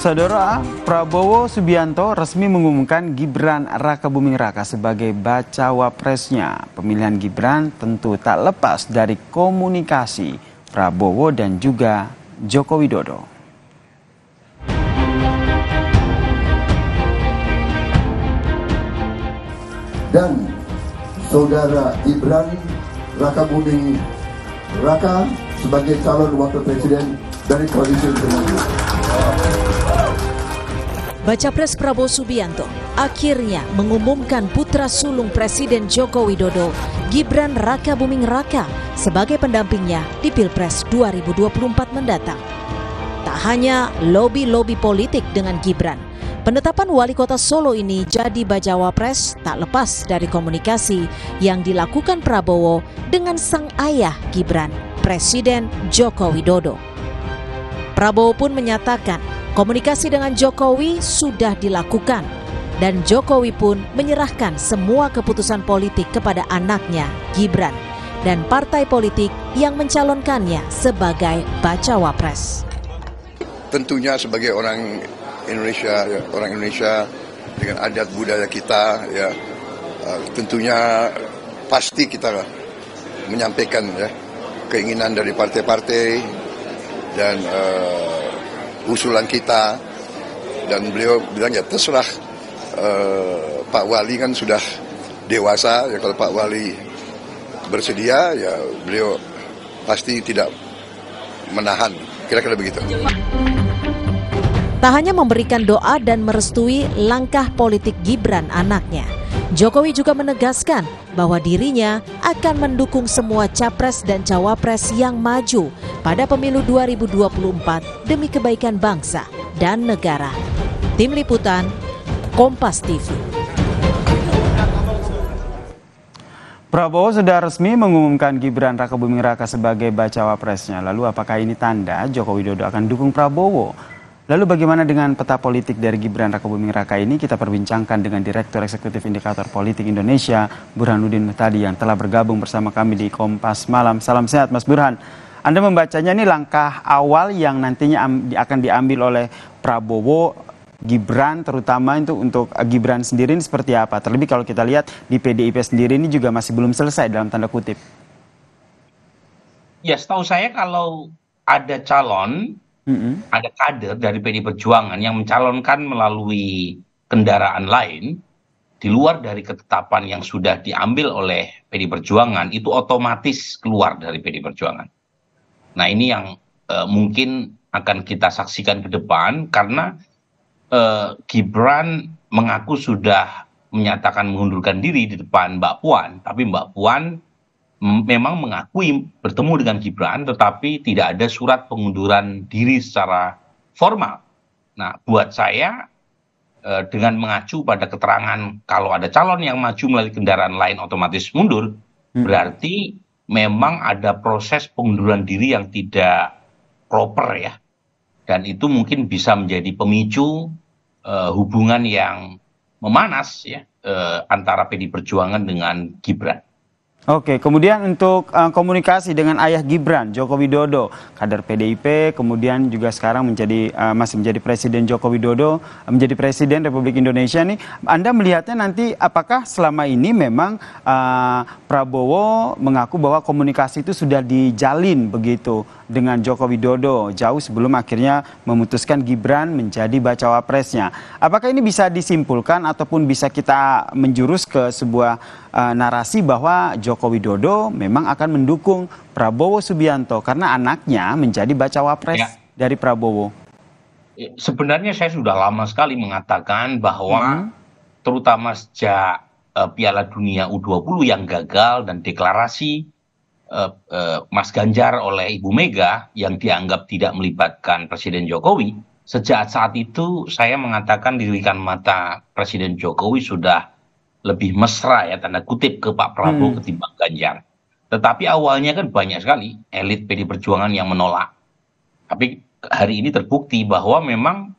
Saudara, Prabowo Subianto resmi mengumumkan Gibran Rakabuming Raka sebagai bacawa presnya. Pemilihan Gibran tentu tak lepas dari komunikasi Prabowo dan juga Joko Widodo. Dan saudara Gibran Rakabuming Raka sebagai calon wakil presiden dari koalisi Indonesia. Bacapres Prabowo Subianto akhirnya mengumumkan putra sulung Presiden Joko Widodo, Gibran Rakabuming Raka, sebagai pendampingnya di Pilpres 2024 mendatang. Tak hanya lobi-lobi politik dengan Gibran, penetapan wali kota Solo ini jadi bacawa pres tak lepas dari komunikasi yang dilakukan Prabowo dengan sang ayah Gibran, Presiden Joko Widodo. Prabowo pun menyatakan komunikasi dengan Jokowi sudah dilakukan dan Jokowi pun menyerahkan semua keputusan politik kepada anaknya Gibran dan partai politik yang mencalonkannya sebagai bacawa pres. Tentunya sebagai orang Indonesia dengan adat budaya kita, ya tentunya pasti kita menyampaikan ya keinginan dari partai-partai dan usulan kita, dan beliau bilang ya terserah Pak Wali kan sudah dewasa, ya kalau Pak Wali bersedia ya beliau pasti tidak menahan, kira-kira begitu. Tak hanya memberikan doa dan merestui langkah politik Gibran anaknya, Jokowi juga menegaskan bahwa dirinya akan mendukung semua capres dan cawapres yang maju pada pemilu 2024 demi kebaikan bangsa dan negara. Tim Liputan, Kompas TV. Prabowo sudah resmi mengumumkan Gibran Rakabuming Raka sebagai bacawa presnya. Lalu apakah ini tanda Joko Widodo akan dukung Prabowo? Lalu bagaimana dengan peta politik dari Gibran Rakabuming Raka ini? Kita perbincangkan dengan Direktur Eksekutif Indikator Politik Indonesia, Burhanuddin tadi yang telah bergabung bersama kami di Kompas Malam. Salam sehat, Mas Burhan. Anda membacanya ini langkah awal yang nantinya akan diambil oleh Prabowo, Gibran, terutama untuk Gibran sendiri ini seperti apa? Terlebih kalau kita lihat di PDIP sendiri ini juga masih belum selesai dalam tanda kutip. Ya, setahu saya kalau ada calon, ada kader dari PDI Perjuangan yang mencalonkan melalui kendaraan lain di luar dari ketetapan yang sudah diambil oleh PDI Perjuangan, itu otomatis keluar dari PDI Perjuangan. Nah ini yang mungkin akan kita saksikan ke depan, karena Gibran mengaku sudah menyatakan mengundurkan diri di depan Mbak Puan, tapi Mbak Puan memang mengakui bertemu dengan Gibran, tetapi tidak ada surat pengunduran diri secara formal. Nah, buat saya dengan mengacu pada keterangan kalau ada calon yang maju melalui kendaraan lain otomatis mundur, berarti memang ada proses pengunduran diri yang tidak proper ya. Dan itu mungkin bisa menjadi pemicu hubungan yang memanas ya antara PDI Perjuangan dengan Gibran. Oke, kemudian untuk komunikasi dengan ayah Gibran, Joko Widodo, kader PDIP, kemudian juga sekarang masih menjadi Presiden Joko Widodo, menjadi Presiden Republik Indonesia nih. Anda melihatnya nanti apakah selama ini memang Prabowo mengaku bahwa komunikasi itu sudah dijalin begitu dengan Joko Widodo jauh sebelum akhirnya memutuskan Gibran menjadi bacawa presnya. Apakah ini bisa disimpulkan ataupun bisa kita menjurus ke sebuah narasi bahwa Joko Widodo memang akan mendukung Prabowo Subianto karena anaknya menjadi bacawa pres dari Prabowo? Sebenarnya saya sudah lama sekali mengatakan bahwa terutama sejak Piala Dunia U20 yang gagal dan deklarasi Mas Ganjar oleh Ibu Mega yang dianggap tidak melibatkan Presiden Jokowi, sejak saat itu saya mengatakan lirikan mata Presiden Jokowi sudah lebih mesra ya tanda kutip ke Pak Prabowo ketimbang Ganjar. Tetapi awalnya kan banyak sekali elit PD Perjuangan yang menolak. Tapi hari ini terbukti bahwa memang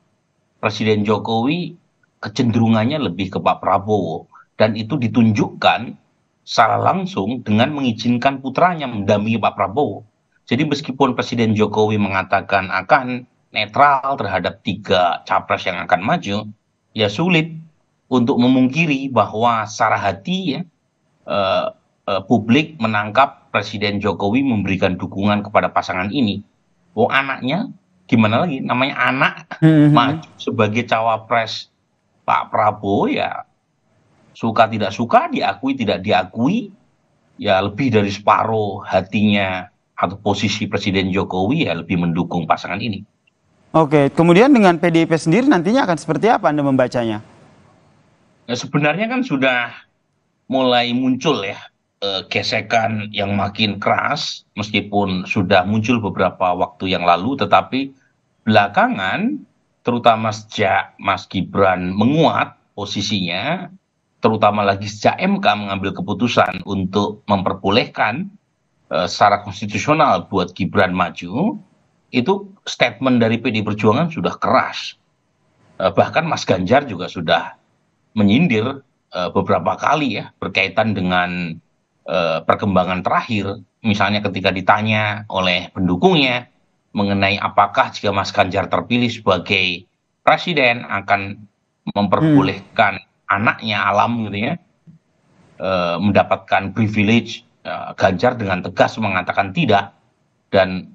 Presiden Jokowi kecenderungannya lebih ke Pak Prabowo. Dan itu ditunjukkan secara langsung dengan mengizinkan putranya mendampingi Pak Prabowo. Jadi meskipun Presiden Jokowi mengatakan akan netral terhadap tiga capres yang akan maju, ya sulit untuk memungkiri bahwa secara hati ya publik menangkap Presiden Jokowi memberikan dukungan kepada pasangan ini. Oh, anaknya gimana lagi, namanya anak maju sebagai cawapres Pak Prabowo, ya suka tidak suka, diakui tidak diakui, ya lebih dari separuh hatinya atau posisi Presiden Jokowi ya lebih mendukung pasangan ini. Oke, kemudian dengan PDIP sendiri nantinya akan seperti apa Anda membacanya? Nah, sebenarnya kan sudah mulai muncul ya gesekan yang makin keras, meskipun sudah muncul beberapa waktu yang lalu, tetapi belakangan terutama sejak Mas Gibran menguat posisinya, terutama lagi sejak MK mengambil keputusan untuk memperbolehkan secara konstitusional buat Gibran maju, itu statement dari PDI Perjuangan sudah keras. Bahkan Mas Ganjar juga sudah menyindir beberapa kali ya berkaitan dengan perkembangan terakhir. Misalnya ketika ditanya oleh pendukungnya mengenai apakah jika Mas Ganjar terpilih sebagai presiden akan memperbolehkan anaknya Alam gitu ya mendapatkan privilege, Ganjar dengan tegas mengatakan tidak, dan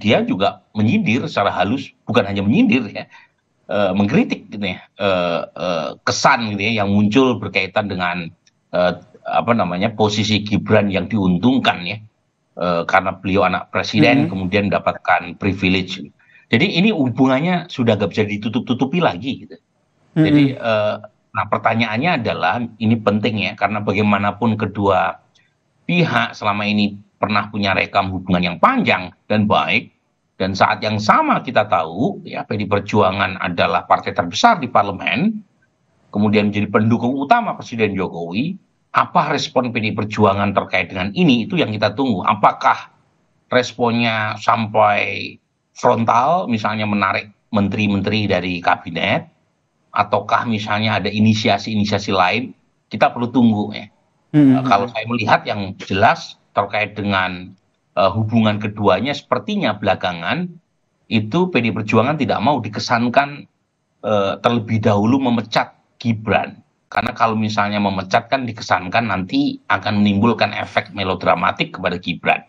dia juga menyindir secara halus, bukan hanya menyindir ya, mengkritik gitu ya, kesan gitu ya yang muncul berkaitan dengan posisi Gibran yang diuntungkan ya karena beliau anak presiden kemudian mendapatkan privilege. Jadi ini hubungannya sudah gak bisa ditutup-tutupi lagi gitu. Jadi nah pertanyaannya adalah, ini penting ya, karena bagaimanapun kedua pihak selama ini pernah punya rekam hubungan yang panjang dan baik, dan saat yang sama kita tahu ya PDI Perjuangan adalah partai terbesar di parlemen, kemudian menjadi pendukung utama Presiden Jokowi. Apa respon PDI Perjuangan terkait dengan ini, itu yang kita tunggu. Apakah responnya sampai frontal, misalnya menarik menteri-menteri dari kabinet, ataukah misalnya ada inisiasi-inisiasi lain, kita perlu tunggu ya. Kalau saya melihat yang jelas terkait dengan hubungan keduanya, sepertinya belakangan itu PDI Perjuangan tidak mau dikesankan terlebih dahulu memecat Gibran, karena kalau misalnya memecat kan dikesankan nanti akan menimbulkan efek melodramatik kepada Gibran.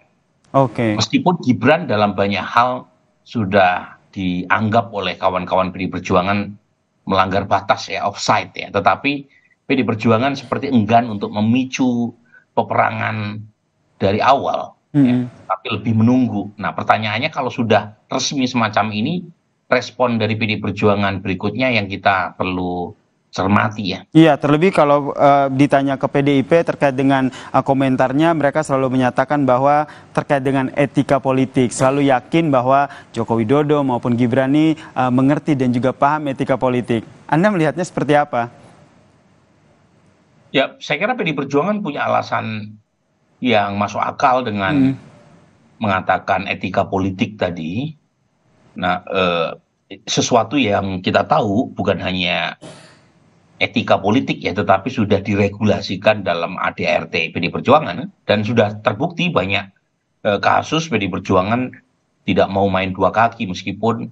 Oke. Meskipun Gibran dalam banyak hal sudah dianggap oleh kawan-kawan PDI Perjuangan melanggar batas ya, offside ya, tetapi PDI Perjuangan seperti enggan untuk memicu peperangan dari awal, ya, tapi lebih menunggu. Nah, pertanyaannya kalau sudah resmi semacam ini, respon dari PDI Perjuangan berikutnya yang kita perlu cermati ya. Iya, terlebih kalau ditanya ke PDIP terkait dengan komentarnya, mereka selalu menyatakan bahwa terkait dengan etika politik, selalu yakin bahwa Joko Widodo maupun Gibran ini mengerti dan juga paham etika politik. Anda melihatnya seperti apa? Ya, saya kira PDI Perjuangan punya alasan yang masuk akal dengan mengatakan etika politik tadi. Nah, sesuatu yang kita tahu bukan hanya etika politik ya, tetapi sudah diregulasikan dalam ADRT PDI Perjuangan, dan sudah terbukti banyak kasus PDI Perjuangan tidak mau main dua kaki, meskipun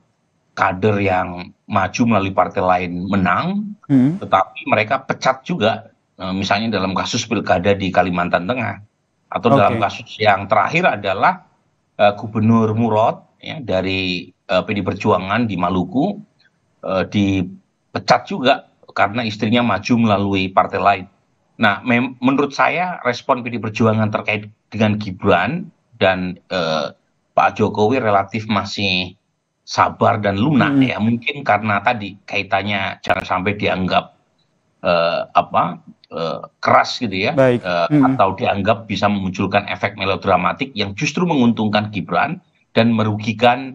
kader yang maju melalui partai lain menang, tetapi mereka pecat juga. Misalnya dalam kasus pilkada di Kalimantan Tengah, atau dalam kasus yang terakhir adalah Gubernur Murad ya, dari PDI Perjuangan di Maluku, dipecat juga karena istrinya maju melalui partai lain. Nah, menurut saya respon PDI Perjuangan terkait dengan Gibran dan Pak Jokowi relatif masih sabar dan lunak ya, mungkin karena tadi kaitannya jangan sampai dianggap keras gitu ya, atau dianggap bisa memunculkan efek melodramatik yang justru menguntungkan Gibran dan merugikan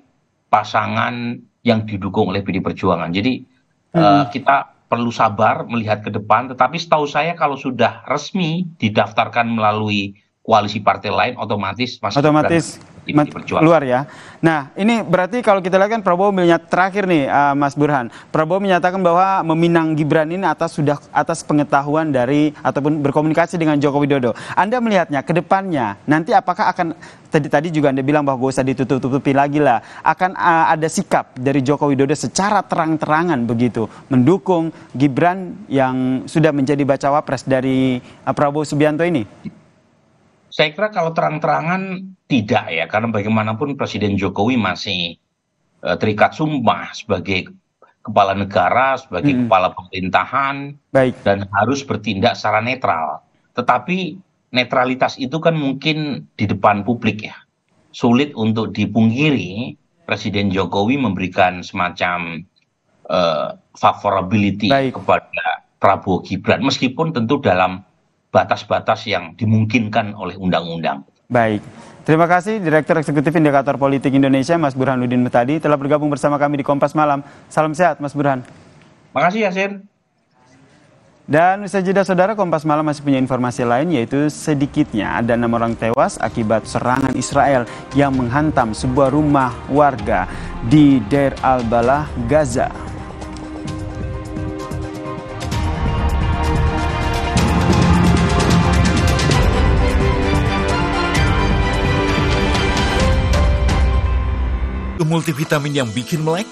pasangan yang didukung oleh PDI Perjuangan. Jadi kita perlu sabar melihat ke depan, tetapi setahu saya kalau sudah resmi didaftarkan melalui koalisi partai lain otomatis masuk keluar ya. Nah, ini berarti kalau kita lihat kan Prabowo terakhir nih Mas Burhan. Prabowo menyatakan bahwa meminang Gibran ini atas pengetahuan dari ataupun berkomunikasi dengan Joko Widodo. Anda melihatnya ke depannya nanti apakah akan tadi juga Anda bilang bahwa gak usah ditutup-tutupi lagi lah, akan ada sikap dari Joko Widodo secara terang-terangan begitu mendukung Gibran yang sudah menjadi bacawa pres dari Prabowo Subianto ini? Saya kira kalau terang-terangan tidak ya, karena bagaimanapun Presiden Jokowi masih terikat sumpah sebagai kepala negara, sebagai kepala pemerintahan, dan harus bertindak secara netral. Tetapi netralitas itu kan mungkin di depan publik ya. Sulit untuk dipungkiri Presiden Jokowi memberikan semacam favorability kepada Prabowo Gibran, meskipun tentu dalam batas-batas yang dimungkinkan oleh undang-undang. Baik, terima kasih Direktur Eksekutif Indikator Politik Indonesia Mas Burhanuddin tadi telah bergabung bersama kami di Kompas Malam. Salam sehat Mas Burhan. Makasih Yasir. Dan usai jeda saudara, Kompas Malam masih punya informasi lain, yaitu sedikitnya ada 6 orang tewas akibat serangan Israel yang menghantam sebuah rumah warga di Deir al-Balah, Gaza. Multivitamin yang bikin melek?